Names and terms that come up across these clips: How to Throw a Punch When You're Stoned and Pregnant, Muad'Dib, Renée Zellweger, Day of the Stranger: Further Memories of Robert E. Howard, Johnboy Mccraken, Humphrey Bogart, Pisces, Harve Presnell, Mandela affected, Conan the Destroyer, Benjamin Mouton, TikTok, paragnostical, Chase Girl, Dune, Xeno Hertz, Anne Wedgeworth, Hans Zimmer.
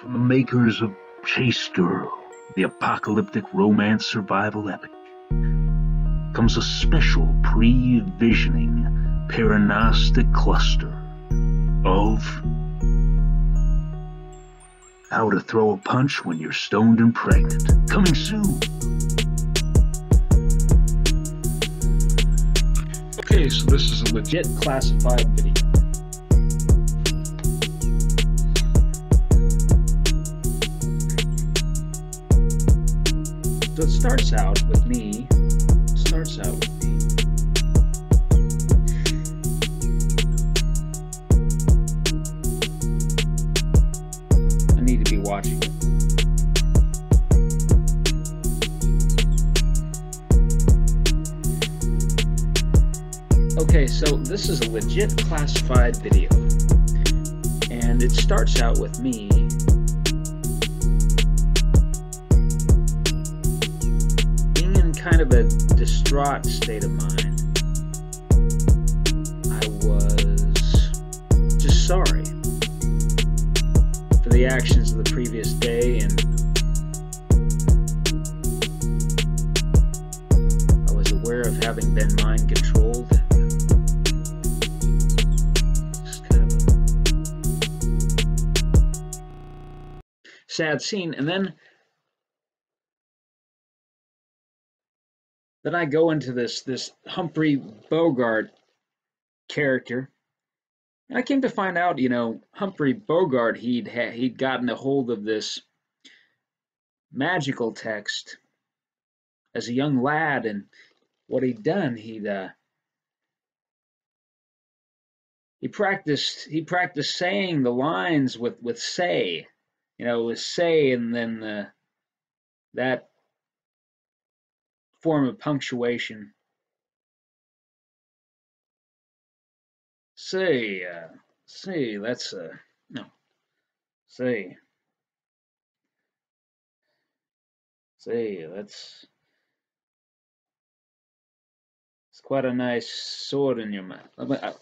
from the makers of Chase Girl, the apocalyptic romance survival epic, comes a special pre-visioning paranostic cluster of How to Throw a Punch When You're Stoned and Pregnant, coming soon. Okay, so this is a legit classified video. So it starts out with me. I need to be watching it. Okay, so this is a legit classified video, and it starts out with me being in kind of a distraught state of mind. I was just sorry for the actions of the previous day, and I was aware of having been mind controlled. Sad scene, and then I go into this Humphrey Bogart character, and I came to find out, you know, Humphrey Bogart, he'd gotten a hold of this magical text as a young lad, and what he'd done, he practiced saying the lines with say. You know, it was say, and then that form of punctuation. Say, say, that's no, say, say, it's quite a nice sword in your mouth.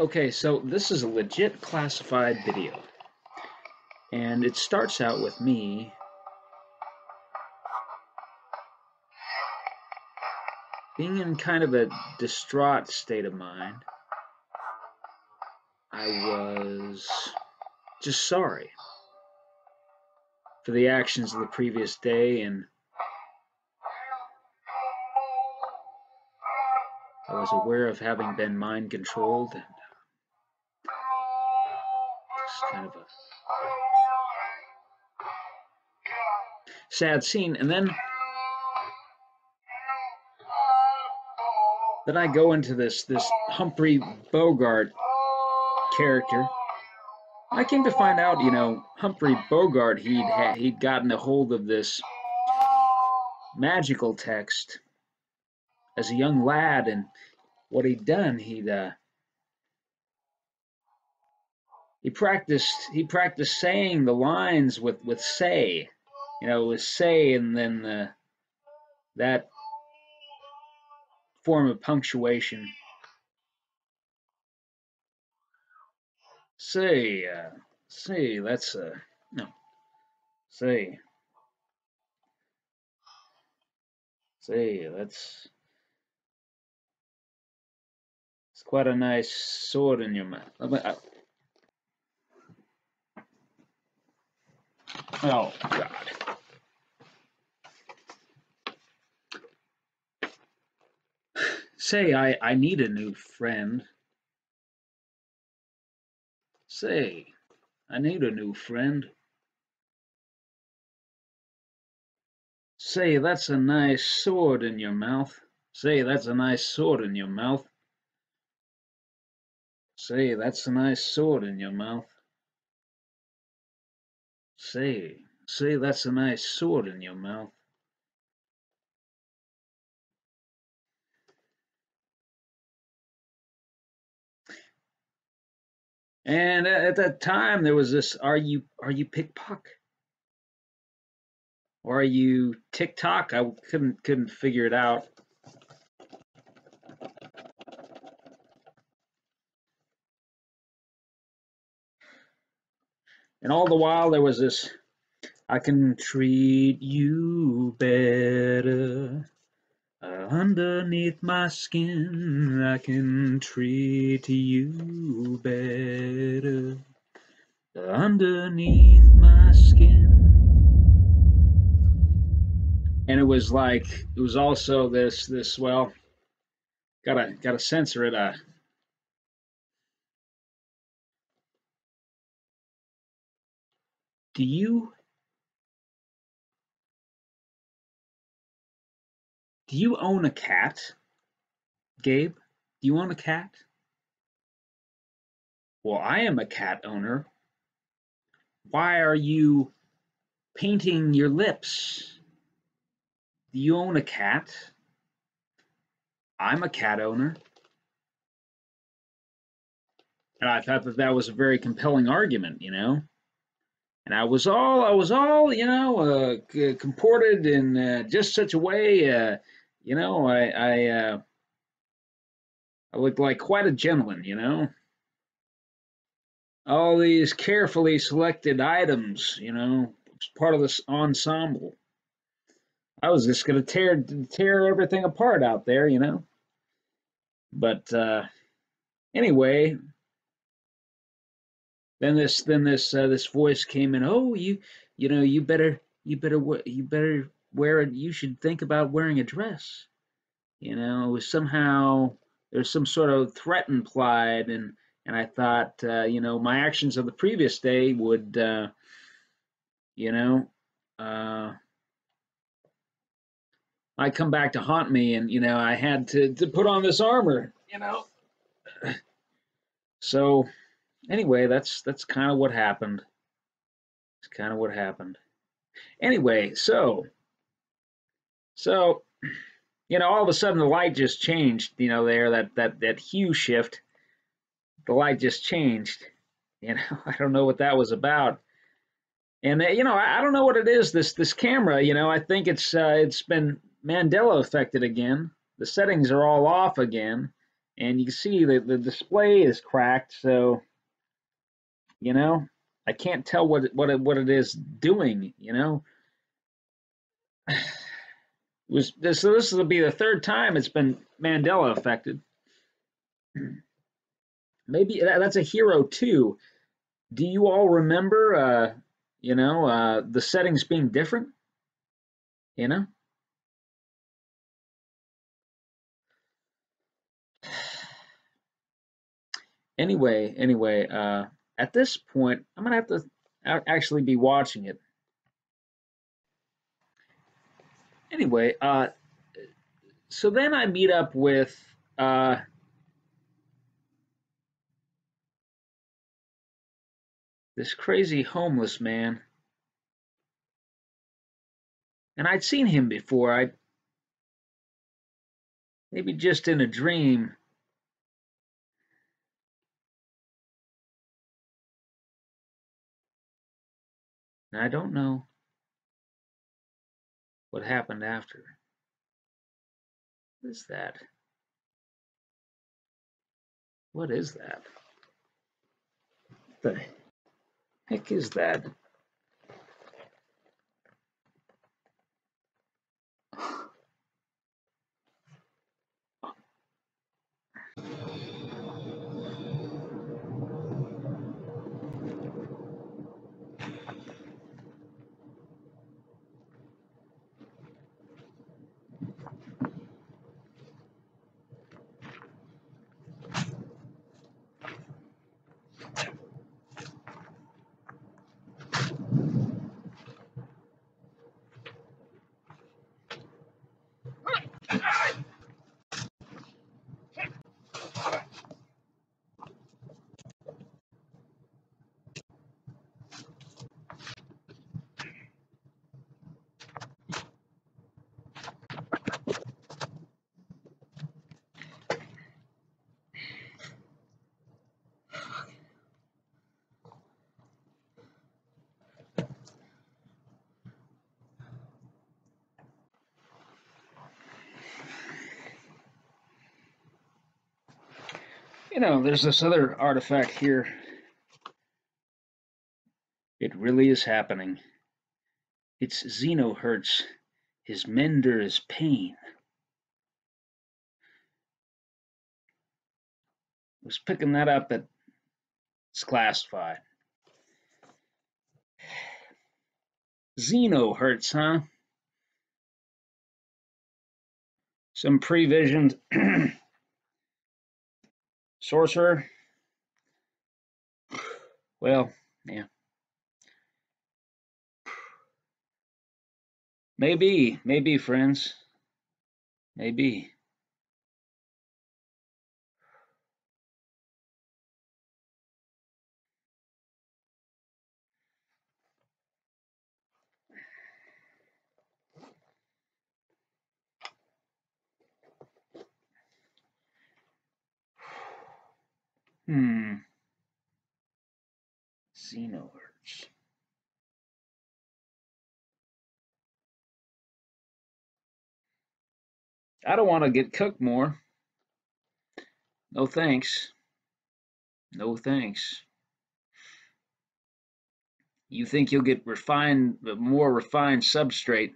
Okay, so this is a legit classified video, and it starts out with me being in kind of a distraught state of mind. I was just sorry for the actions of the previous day, and I was aware of having been mind controlled. Kind of a sad scene, and then I go into this Humphrey Bogart character. I came to find out, you know, Humphrey Bogart, he'd gotten a hold of this magical text as a young lad, and what he'd done, he practiced saying the lines with say. You know, it was say, and then that form of punctuation. Say, say, that's no, say, say, that's it's quite a nice sword in your mouth. Oh, God. Say, I need a new friend. Say, I need a new friend. Say, that's a nice sword in your mouth. Say, that's a nice sword in your mouth. Say, that's a nice sword in your mouth. Say, say, that's a nice sword in your mouth. And at that time, there was this, are you pickpock? Or are you TikTok? I couldn't figure it out. And all the while there was this, I can treat you better. Underneath my skin, I can treat you better. Underneath my skin. And it was like, it was also this, well, gotta censor it. Do you? Do you own a cat, Gabe? Do you own a cat? Well, I am a cat owner. Why are you painting your lips? Do you own a cat? I'm a cat owner. And I thought that was a very compelling argument, you know? And I was all, you know, comported in just such a way, you know, I looked like quite a gentleman, you know. All these carefully selected items, you know, part of this ensemble. I was just gonna tear everything apart out there, you know. But anyway. Then this voice came in. Oh, you better wear it. You should think about wearing a dress. You know, it was somehow there's some sort of threat implied, and I thought, you know, my actions of the previous day would, you know, might come back to haunt me, and you know, I had to put on this armor, you know, so. Anyway, that's kind of what happened. It's kind of what happened. Anyway, so you know, all of a sudden the light just changed, you know, there that hue shift. The light just changed. You know, I don't know what that was about. And you know, I don't know what it is, this camera, you know, I think it's been Mandela affected again. The settings are all off again, and you can see that the display is cracked, so you know, I can't tell what it is doing. You know, it was this. So this will be the third time it's been Mandela affected. Maybe that's a hero too. Do you all remember? You know, the settings being different. You know. Anyway. At this point, I'm gonna have to actually be watching it. Anyway, so then I meet up with this crazy homeless man, and I'd seen him before. I maybe just in a dream. I don't know what happened after. What is that? What is that? What the heck is that? you know, there's this other artifact here. It really is happening. It's Xeno Hertz. His mender is pain. I was picking that up at It's Classified. Xeno Hertz, huh? Some previsioned sorcerer. Well, yeah. Maybe, friends. Maybe. Xeno Hertz. I don't want to get cooked more. No thanks. No thanks. You think you'll get refined, more refined substrate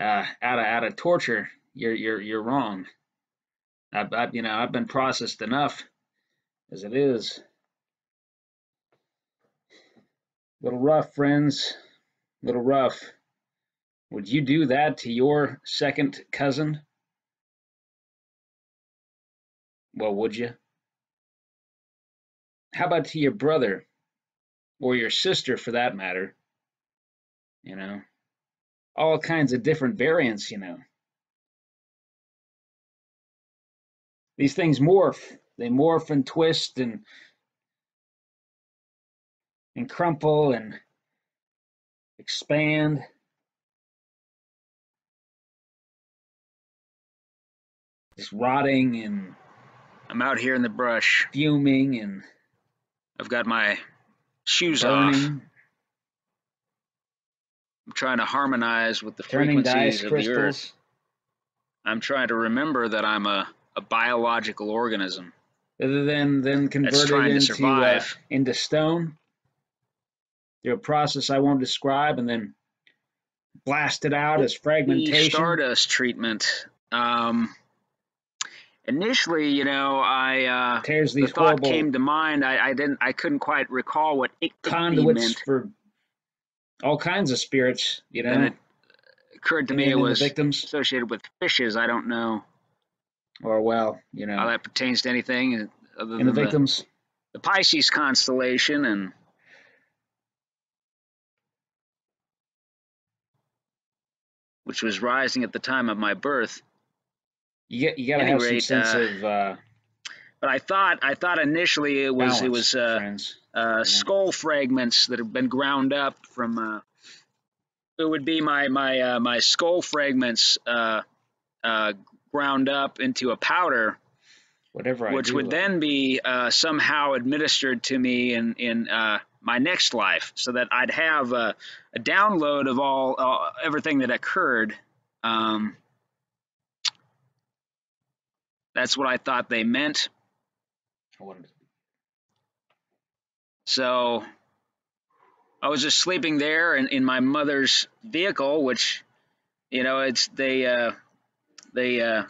out of torture? You're wrong. I've been processed enough as it is. Little rough, friends. Little rough. Would you do that to your second cousin? Well, would you? How about to your brother, or your sister for that matter? You know, all kinds of different variants, you know. These things morph. They morph and twist and crumple and expand. Just rotting, and I'm out here in the brush fuming, and I've got my shoes burning off. I'm trying to harmonize with the frequencies of crystals. The earth. I'm trying to remember that I'm a biological organism, other than converted into stone through a process I won't describe, and then blasted out as fragmentation. The stardust treatment. Initially, you know, the thought came to mind. I couldn't quite recall what ictopy meant. For all kinds of spirits, you know. And it occurred to me it was associated with fishes. I don't know. Or, well, you know, how that pertains to anything other than the victims, the Pisces constellation, and which was rising at the time of my birth. You got to have some sense of. But I thought initially it was balance, skull fragments that have been ground up from. It would be my skull fragments ground up into a powder, which would then be somehow administered to me in my next life, so that I'd have a download of all everything that occurred. That's what I thought they meant. So I was just sleeping there in my mother's vehicle, which, you know, it's they put the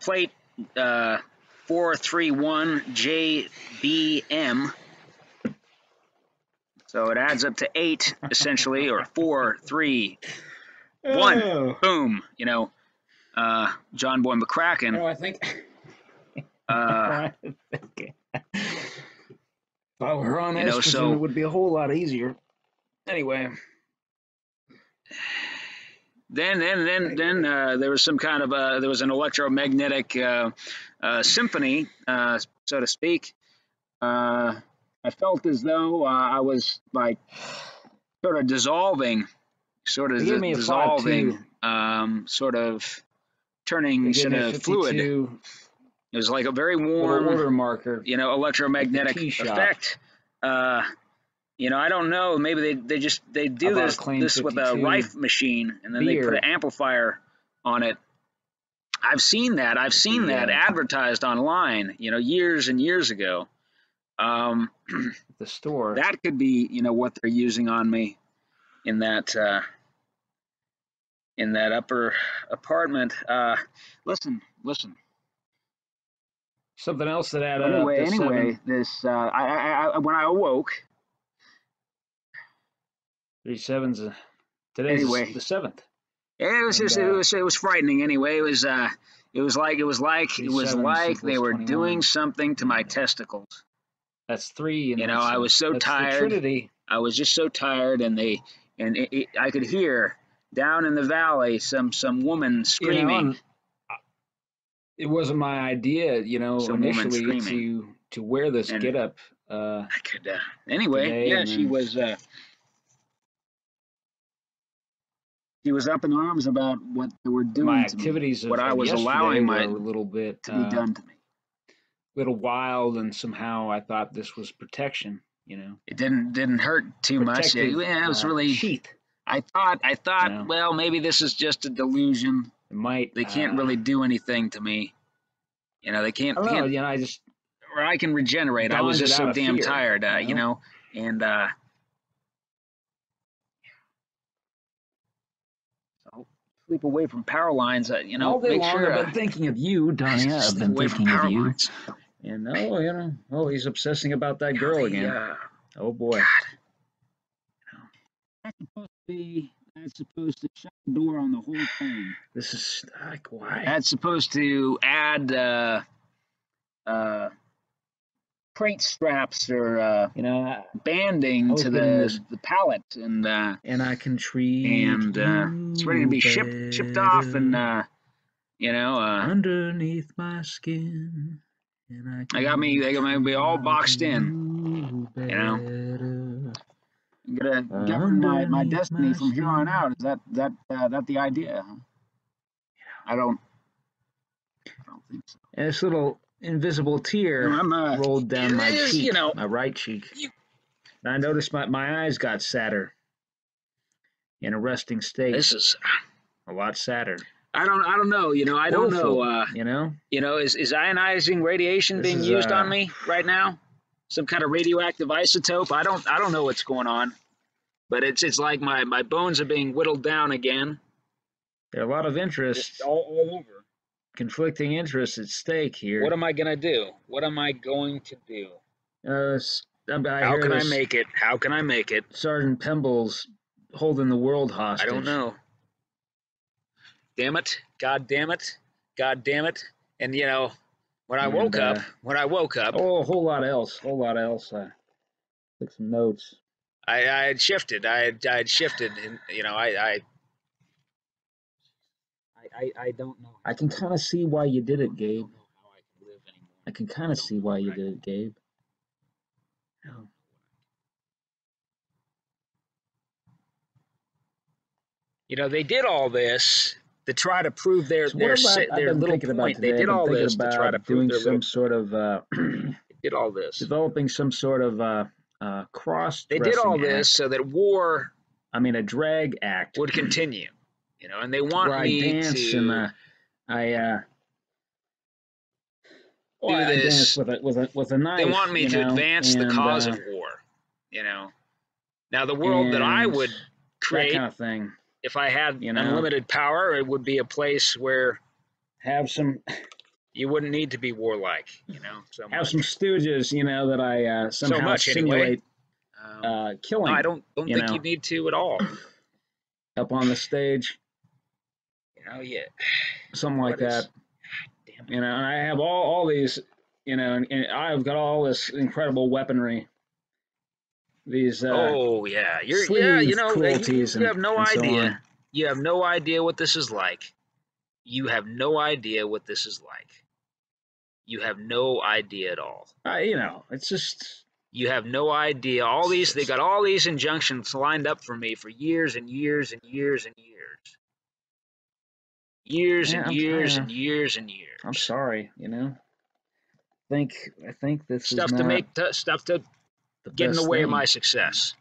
plate 431 JBM, so it adds up to 8 essentially, or 4, 3, 1, boom, you know. Johnboy Mccraken. Oh, I think. If I were on estrogen, it would be a whole lot easier. Anyway. Then there was some kind of an electromagnetic symphony, so to speak. I felt as though I was like sort of dissolving, turning sort of fluid. It was like a very warm water marker, you know, electromagnetic effect. You know, I don't know. Maybe they do this with a Rife machine, and then they put an amplifier on it. I've seen that. I've seen that advertised online, you know, years and years ago. The store. That could be, you know, what they're using on me in that upper apartment. Listen. Something else that added up. Anyway, this when I awoke. Today's the 7th. It was just, it was frightening. Anyway, it was like they were doing something to my testicles. That's three. And you know, I was so tired. I was just so tired, and they, and I could hear down in the valley some woman screaming. You know, it wasn't my idea, you know, initially to wear this get up. I could. Anyway, yeah, she was. He was up in arms about what they were doing my activities to me, what I was allowing my little bit to be done to me. A little wild, and somehow I thought this was protection. You know, it didn't hurt too much. It was really sheath. I thought, you know, well, maybe this is just a delusion. It might. They can't really do anything to me. You know, they can't. They can't, you know, I just, or I can regenerate. I was just so damn fear, tired. You know, and. Sleep away from power lines. You know, all day long I've been thinking of you, Donnie. I've been thinking of you. And oh, you know, oh, he's obsessing about that girl again. Oh boy. That's supposed to be. That's supposed to shut the door on the whole thing. This is like why. That's supposed to add crate straps or you know, banding to the pallet, and I can treat, and it's ready to be shipped off, and you know, underneath my skin, and they got me all boxed in, you know. I'm gonna govern my destiny from here on out. Is that the idea? Huh? I don't think so. And this little invisible tear rolled down my cheek, you know, my right cheek. And I noticed my eyes got sadder. In a resting state, this is a lot sadder. I don't know. You know, I don't know. Is ionizing radiation being used on me right now? Some kind of radioactive isotope? I don't know what's going on, but it's like my bones are being whittled down again. There are a lot of interests all over. Conflicting interests at stake here. What am I going to do? What am I going to do? How can I make it? How can I make it? Sergeant Pemble's holding the world hostage. I don't know. Damn it. God damn it. God damn it. And, you know, when I woke up. Oh, a whole lot else. I took some notes. I had shifted. I had shifted. And, you know, I don't know. I can kind of see why you did it, Gabe. I can kind of see why you did it, Gabe. Oh. You know, they did all this to try to prove their little point. They did all this to try to prove their some sort of. Did all this developing some sort of cross. They did all this so that war. I mean, a drag act would continue. You know, and they want me to dance, and I dance with a knife. They want me to advance the cause of war. You know, now the world that I would create, that kind of thing, if I had unlimited power, it would be a place where you wouldn't need to be warlike. You know, have some stooges. You know, that I somehow simulate killing. No, I don't think you need to at all. Up on the stage, you know, something like that. Damn, you know, and I have all these, you know, and I've got all this incredible weaponry. These you know, you have no idea. So you have no idea what this is like. You have no idea what this is like. You have no idea at all. You know, it's just. You have no idea. All these, they got all these injunctions lined up for me for years and years and years and years. Years and years and years and years. I'm sorry, you know. I think this stuff is stuff to get in the way of my success.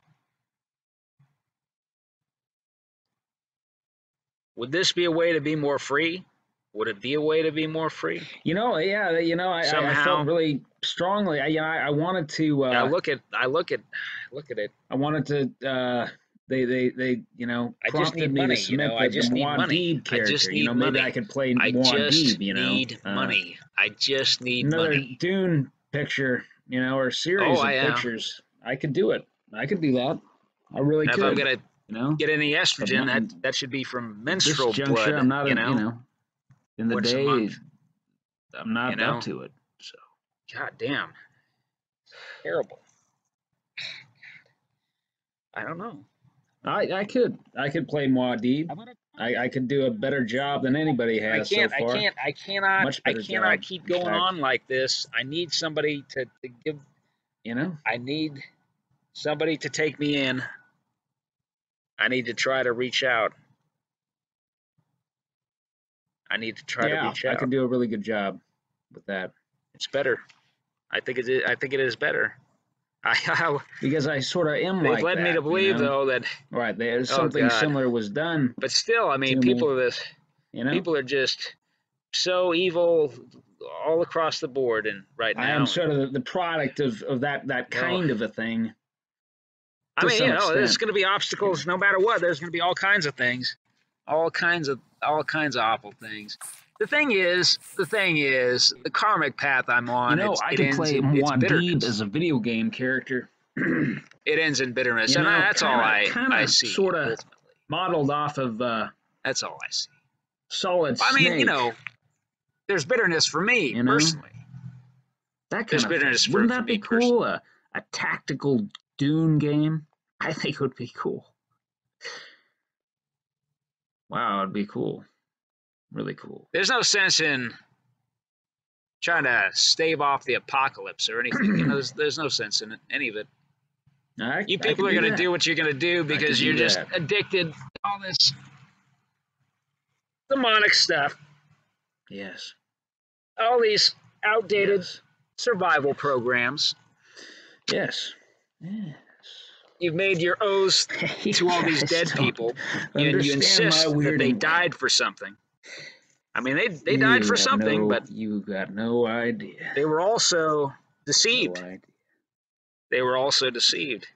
Would this be a way to be more free? Would it be a way to be more free? You know, yeah, you know, I felt really strongly. I wanted to. I look at it. I wanted to. They you know, I just need money. You know, I just need money. I just need money. Maybe I could play Muad'Dib. You know, I just need money. I just need money. Another Dune picture, you know, or series of pictures. I could do it. I could do that. I really could. If I'm gonna, you know, get any estrogen, that should be from menstrual blood. I'm not, in the day, I'm not up to it. So, god damn, terrible. I don't know. I could play Muad'Dib. I could do a better job than anybody has so far. I cannot keep going on like this. I need somebody to give. You know, I need somebody to take me in. I need to try to reach out. To reach out. I can do a really good job with that. It's better. I think it is better. Because I sort of am like that. They've led me to believe, though, that there's something similar was done. But still, I mean, people are this. You know, people are just so evil all across the board, and right now I am sort of the product of that kind of a thing. I mean, you know, there's going to be obstacles no matter what. There's going to be all kinds of things, all kinds of awful things. The thing is, the karmic path I'm on. You know, I can play Muad'Dib as a video game character. It ends in bitterness, you know, and that's all I see. Sort of ultimately modeled off of. That's all I see. Solid Snake. I mean, you know, there's bitterness for me personally. That kind of bitterness. Wouldn't that be cool? A tactical Dune game. I think it would be cool. Wow, it'd be cool. Really cool. There's no sense in trying to stave off the apocalypse or anything. You know, there's no sense in any of it. You people are going to do what you're going to do because you're just addicted to all this demonic stuff. Yes. All these outdated survival programs. Yes. Yes. You've made your oaths to all these dead people, and you insist that they died for something. I mean, they died for something, but you got no idea. They were also deceived. No idea. They were also deceived,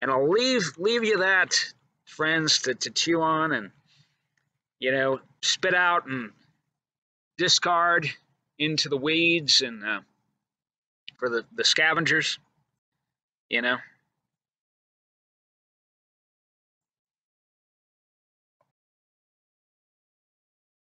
and I'll leave you that, friends, to chew on and, you know, spit out and discard into the weeds and for the scavengers, you know.